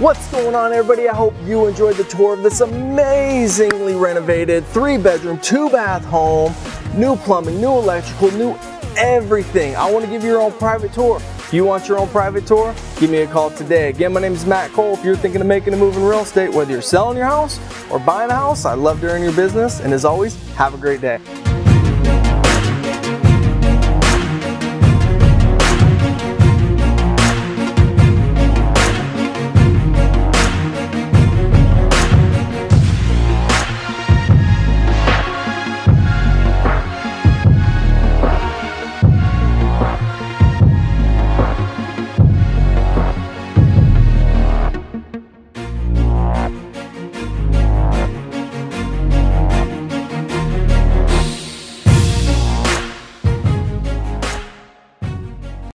What's going on, everybody? I hope you enjoyed the tour of this amazingly renovated 3-bedroom, 2-bath home. New plumbing, new electrical, new everything. I want to give you your own private tour. If you want your own private tour, give me a call today. Again, my name is Matt Cole. If you're thinking of making a move in real estate, whether you're selling your house or buying a house, I'd love to earn your business. And as always, have a great day.